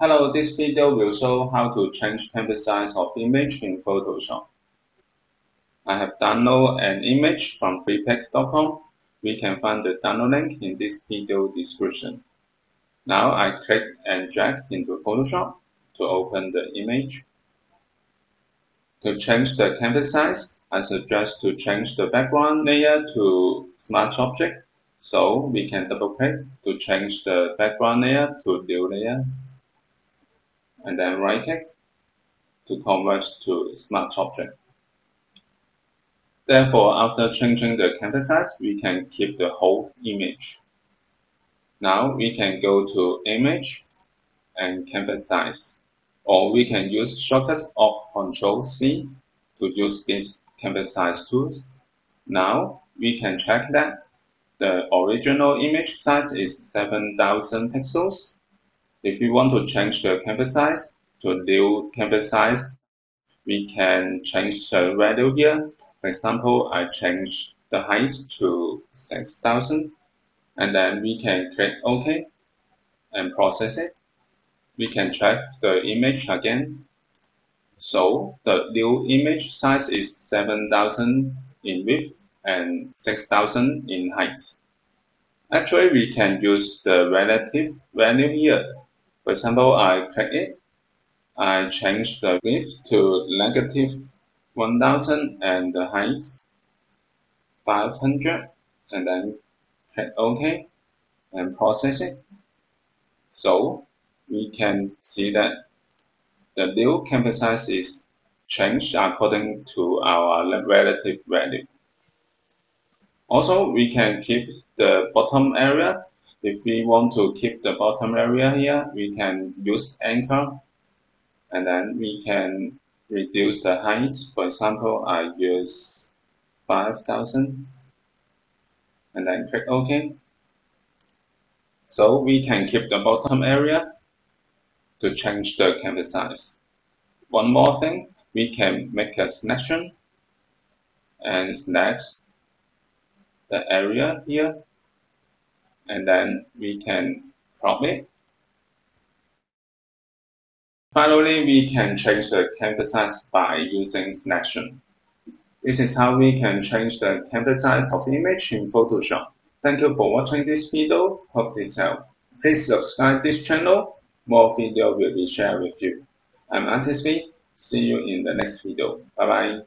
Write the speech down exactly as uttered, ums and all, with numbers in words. Hello, this video will show how to change canvas size of image in Photoshop. I have downloaded an image from freepik dot com. We can find the download link in this video description. Now I click and drag into Photoshop to open the image. To change the canvas size, I suggest to change the background layer to Smart Object. So we can double click to change the background layer to new layer. And then right click to convert to Smart Object. Therefore, after changing the canvas size, we can keep the whole image. Now we can go to Image and Canvas Size, or we can use shortcut of control C to use this canvas size tool. Now we can check that the original image size is seven thousand pixels. If we want to change the canvas size to a new canvas size, we can change the value here. For example, I change the height to six thousand, and then we can click OK and process it. We can check the image again. So the new image size is seven thousand in width and six thousand in height. Actually, we can use the relative value here. For example, I click it, I change the width to negative one thousand and the height five hundred, and then click OK and process it. So we can see that the new canvas size is changed according to our relative value. Also, we can keep the bottom area. If we want to keep the bottom area here, we can use anchor, and then we can reduce the height. For example, I use five thousand, and then click OK. So we can keep the bottom area to change the canvas size. One more thing, we can make a selection and select the area here, and then we can crop it. Finally, we can change the canvas size by using selection. This is how we can change the canvas size of the image in Photoshop. Thank you for watching this video. Hope this helped. Please subscribe this channel. More video will be shared with you. I'm Antisvi. See you in the next video. Bye bye.